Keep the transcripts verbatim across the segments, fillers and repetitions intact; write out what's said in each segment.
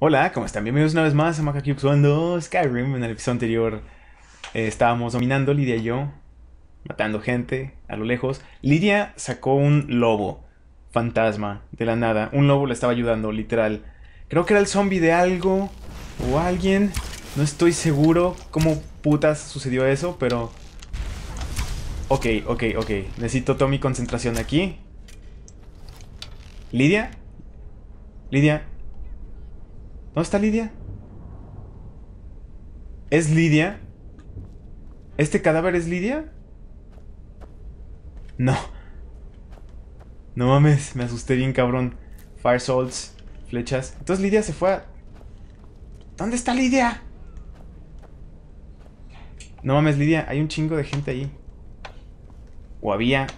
Hola, ¿cómo están? Bienvenidos una vez más a MakaCube jugando Skyrim. En el episodio anterior eh, estábamos dominando, Lydia y yo, matando gente a lo lejos. Lydia sacó un lobo fantasma de la nada. Un lobo le estaba ayudando, literal. Creo que era el zombie de algo o alguien. No estoy seguro cómo putas sucedió eso, pero... Ok, ok, ok. Necesito toda mi concentración aquí. ¿Lydia? ¿Lydia? ¿Dónde está Lydia? ¿Es Lydia? ¿Este cadáver es Lydia? No. No mames, me asusté bien cabrón. Fire Souls, flechas. Entonces Lydia se fue a... ¿Dónde está Lydia? No mames, Lydia, hay un chingo de gente ahí. O había...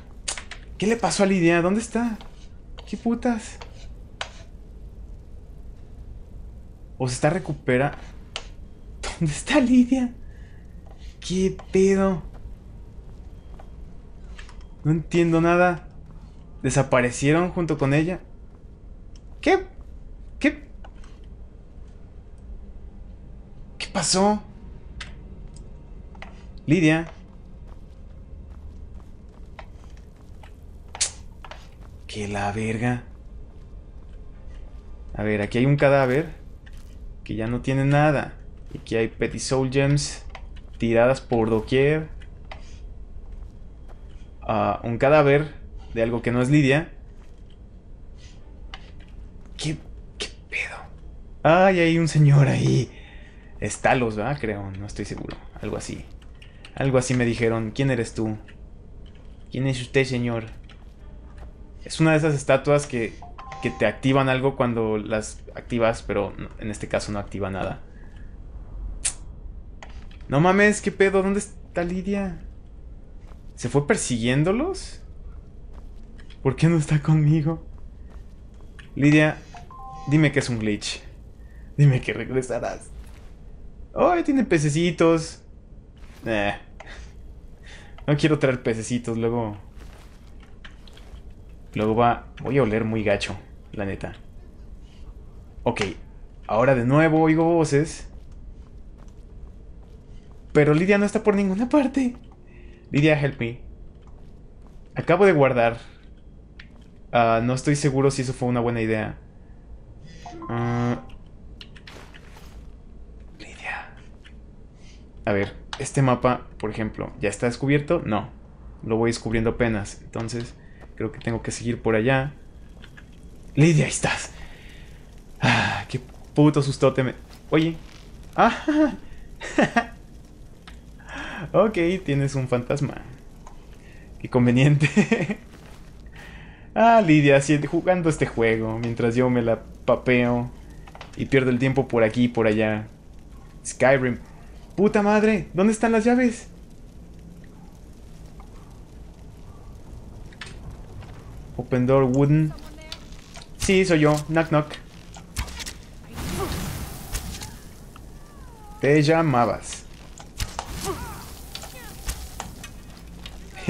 ¿Qué le pasó a Lydia? ¿Dónde está? ¿Qué putas? O se está recupera... ¿Dónde está Lydia? ¿Qué pedo? No entiendo nada. ¿Desaparecieron junto con ella? ¿Qué? ¿Qué? ¿Qué pasó? Lydia... ¡Que la verga! A ver, aquí hay un cadáver que ya no tiene nada. Aquí hay Petisoul Gems tiradas por doquier. Uh, un cadáver de algo que no es Lydia. ¿Qué, qué pedo? ¡Ay, hay un señor ahí! Estalos, ¿verdad? Creo, no estoy seguro. Algo así. Algo así me dijeron. ¿Quién eres tú? ¿Quién es usted, señor? Es una de esas estatuas que, que te activan algo cuando las activas, pero en este caso no activa nada. No mames, ¿qué pedo? ¿Dónde está Lydia? ¿Se fue persiguiéndolos? ¿Por qué no está conmigo? Lydia, dime que es un glitch. Dime que regresarás. ¡Ay, tiene pececitos! Eh. No quiero traer pececitos, luego... Luego va... Voy a oler muy gacho, la neta. Ok. Ahora de nuevo oigo voces. Pero Lydia no está por ninguna parte. Lydia, help me. Acabo de guardar. Uh, no estoy seguro si eso fue una buena idea. Uh... Lydia. A ver, este mapa, por ejemplo, ¿ya está descubierto? No. Lo voy descubriendo apenas. Entonces... Creo que tengo que seguir por allá. Lydia, ahí estás. Ah, qué puto sustote me... Oye. Ah, ok, tienes un fantasma. Qué conveniente. Ah, Lydia, jugando este juego. Mientras yo me la papeo. Y pierdo el tiempo por aquí y por allá. Skyrim. Puta madre, ¿dónde están las llaves? Open door, wooden. Sí, soy yo. Knock, knock. Te llamabas.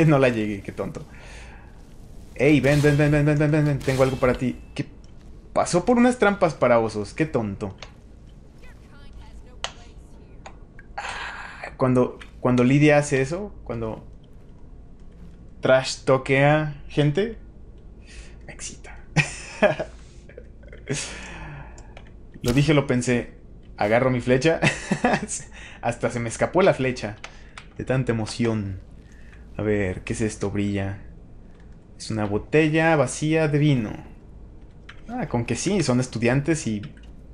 No la llegué, qué tonto. Ey, ven, ven, ven, ven, ven, ven, ven. Tengo algo para ti. ¿Qué? Pasó por unas trampas para osos. Qué tonto. Cuando, cuando Lydia hace eso, cuando trash toquea gente... Excita. Lo dije, lo pensé. Agarro mi flecha. Hasta se me escapó la flecha de tanta emoción. A ver, ¿qué es esto? Brilla. Es una botella vacía de vino. Ah, con que sí, son estudiantes y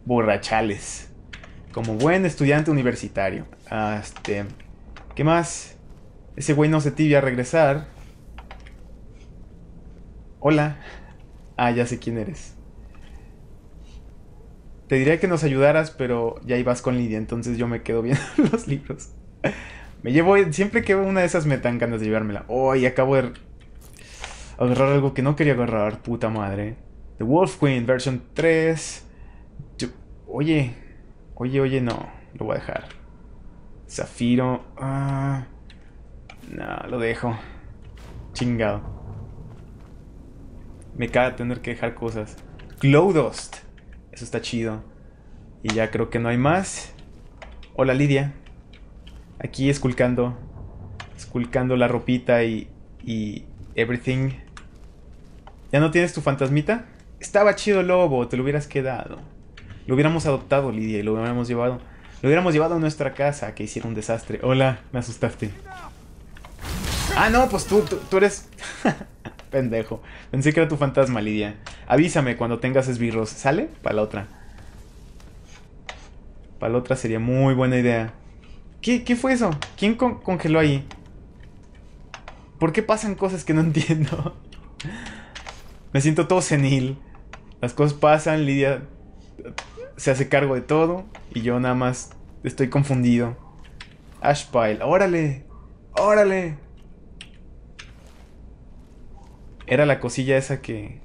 borrachales. Como buen estudiante universitario. Ah, este, ¿qué más? Ese güey no se tibia a regresar. Hola. Ah, ya sé quién eres. Te diría que nos ayudaras, pero ya ibas con Lydia, entonces yo me quedo viendo los libros. Me llevo... Siempre que una de esas me dan ganas de llevármela. Oh, y acabo de agarrar algo que no quería agarrar. Puta madre. The Wolf Queen, versión tres. Yo, oye. Oye, oye, no. Lo voy a dejar. Zafiro. Ah, no, lo dejo. Chingado. Me caga tener que dejar cosas. Glowdust. Eso está chido. Y ya creo que no hay más. Hola, Lydia. Aquí esculcando. Esculcando la ropita y... y... everything. ¿Ya no tienes tu fantasmita? Estaba chido el lobo, te lo hubieras quedado. Lo hubiéramos adoptado, Lydia, y lo hubiéramos llevado. Lo hubiéramos llevado a nuestra casa, que hiciera un desastre. Hola, me asustaste. Ah, no, pues tú, tú, tú eres... Pendejo. Pensé que era tu fantasma, Lydia. Avísame cuando tengas esbirros. ¿Sale? Para la otra. Para la otra sería muy buena idea. ¿Qué, qué fue eso? ¿Quién con congeló ahí? ¿Por qué pasan cosas que no entiendo? Me siento todo senil. Las cosas pasan, Lydia se hace cargo de todo. Y yo nada más estoy confundido. Ashpile, órale. Órale. Era la cosilla esa que...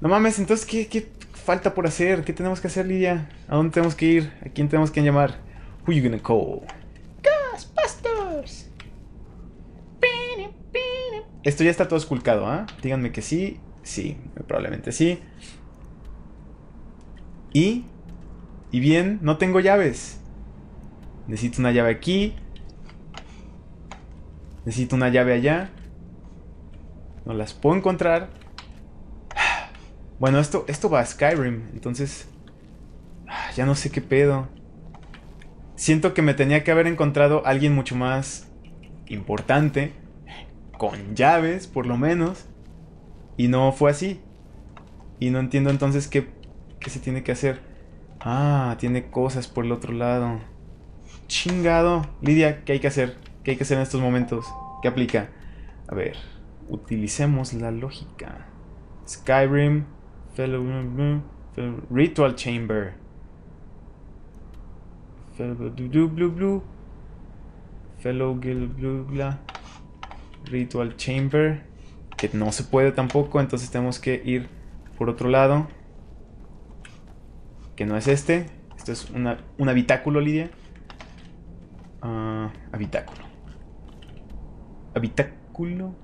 No mames, entonces, ¿qué, qué falta por hacer? ¿Qué tenemos que hacer, Lydia? ¿A dónde tenemos que ir? ¿A quién tenemos que llamar? Who you gonna call? Ghostbusters. Esto ya está todo esculcado, ¿ah? ¿eh? Díganme que sí. Sí, probablemente sí. Y... Y bien, no tengo llaves. Necesito una llave aquí. Necesito una llave allá. No las puedo encontrar. Bueno, esto, esto va a Skyrim. Entonces... Ya no sé qué pedo. Siento que me tenía que haber encontrado a alguien mucho más importante. Con llaves, por lo menos. Y no fue así. Y no entiendo entonces qué, qué se tiene que hacer. Ah, tiene cosas por el otro lado. Chingado. Lydia, ¿qué hay que hacer? ¿Qué hay que hacer en estos momentos? ¿Qué aplica? A ver... Utilicemos la lógica. Skyrim. Fellow, fellow, Ritual Chamber. Fellow blue blue blue. Fellow blue blue bla. Ritual Chamber. Que no se puede tampoco. Entonces tenemos que ir por otro lado. Que no es este. Esto es una, un habitáculo, Lydia. Uh, habitáculo. Habitáculo.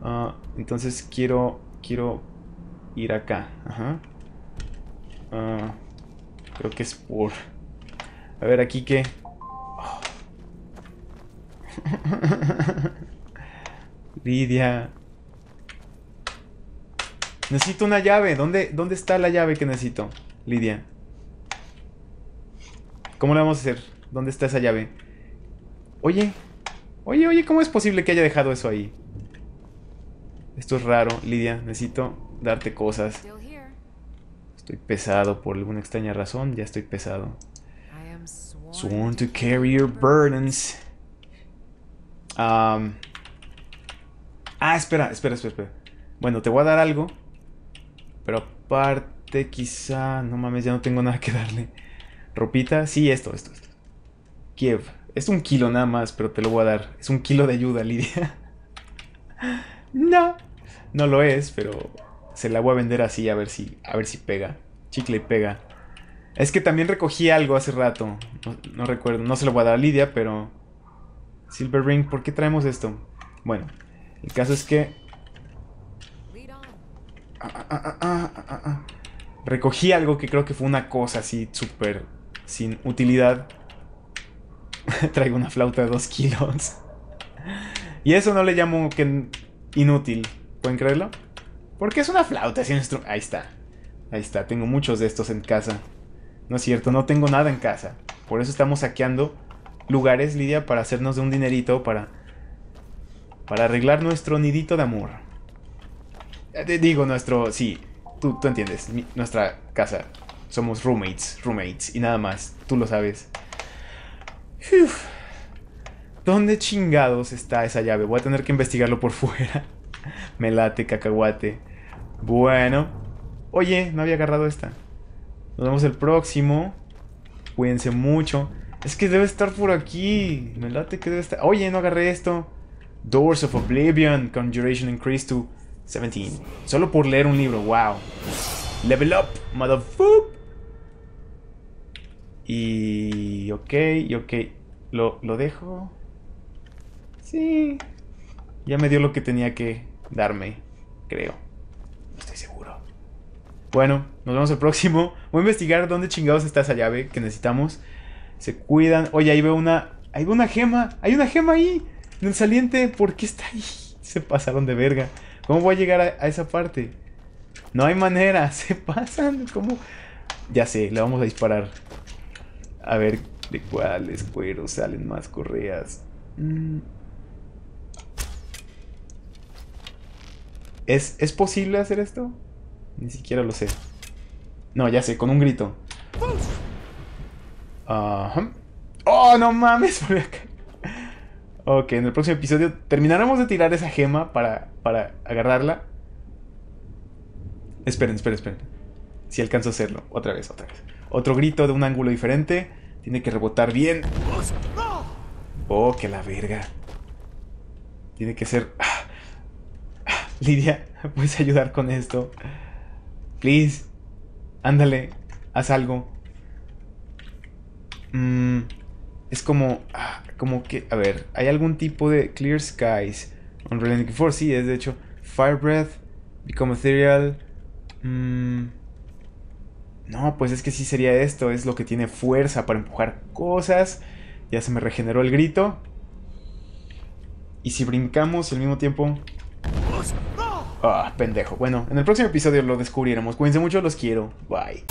Uh, entonces quiero quiero ir acá. Ajá. Uh, creo que es por... A ver, aquí que... Oh. Lydia. Necesito una llave. ¿Dónde, ¿Dónde está la llave que necesito, Lydia? ¿Cómo la vamos a hacer? ¿Dónde está esa llave? Oye. Oye, oye, ¿cómo es posible que haya dejado eso ahí? Esto es raro, Lydia. Necesito darte cosas. Estoy pesado por alguna extraña razón. Ya estoy pesado. Sworn to carry your burdens. Um. Ah, espera, espera, espera, espera. Bueno, te voy a dar algo. Pero aparte, quizá... No mames, ya no tengo nada que darle. Ropita. Sí, esto, esto, esto. Kiev. Es un kilo nada más, pero te lo voy a dar. Es un kilo de ayuda, Lydia. No, no lo es, pero se la voy a vender así a ver si, a ver si pega. Chicle y pega. Es que también recogí algo hace rato. No, no recuerdo, no se lo voy a dar a Lydia, pero... Silver Ring, ¿por qué traemos esto? Bueno, el caso es que... Ah, ah, ah, ah, ah, ah. Recogí algo que creo que fue una cosa así súper sin utilidad. Traigo una flauta de dos kilos. Y eso no le llamo que... inútil, ¿pueden creerlo? Porque es una flauta, es un instrumento. Ahí está, ahí está, tengo muchos de estos en casa. No es cierto, no tengo nada en casa. Por eso estamos saqueando lugares, Lydia, para hacernos de un dinerito. Para, para arreglar nuestro nidito de amor. Digo, nuestro, sí, tú, tú entiendes, mi, nuestra casa. Somos roommates, roommates, y nada más, tú lo sabes. Uf. ¿Dónde chingados está esa llave? Voy a tener que investigarlo por fuera. Me late, cacahuate. Bueno. Oye, no había agarrado esta. Nos vemos el próximo. Cuídense mucho. Es que debe estar por aquí. Me late que debe estar... Oye, no agarré esto. Doors of Oblivion. Conjuration increased to seventeen. Solo por leer un libro. Wow. Level up, motherfucker. Y... Ok, y ok. Lo, lo dejo... Sí, ya me dio lo que tenía que darme, creo. No estoy seguro. Bueno, nos vemos el próximo. Voy a investigar dónde chingados está esa llave que necesitamos. Se cuidan. Oye, ahí veo una... Ahí veo una gema. Hay una gema ahí. En el saliente. ¿Por qué está ahí? Se pasaron de verga. ¿Cómo voy a llegar a, a esa parte? No hay manera. Se pasan. ¿Cómo? Ya sé. Le vamos a disparar. A ver de cuáles cueros salen más correas. Mm. ¿Es, ¿Es posible hacer esto? Ni siquiera lo sé. No, ya sé, con un grito. Ajá. ¡Oh, no mames! Por acá. Ok, en el próximo episodio terminaremos de tirar esa gema para, para agarrarla. Esperen, esperen, esperen. Si alcanzo a hacerlo. Otra vez, otra vez. Otro grito de un ángulo diferente. Tiene que rebotar bien. Oh, que la verga. Tiene que ser... Lydia, ¿puedes ayudar con esto? Please. Ándale, haz algo. Mm, es como... Ah, como que... A ver, ¿hay algún tipo de Clear Skies? Unrelenting Force, sí, es de hecho. Firebreath, Become Ethereal. Mm, no, pues es que sí sería esto. Es lo que tiene fuerza para empujar cosas. Ya se me regeneró el grito. Y si brincamos al mismo tiempo... Ah, oh, pendejo. Bueno, en el próximo episodio lo descubriremos. Cuídense mucho, los quiero. Bye.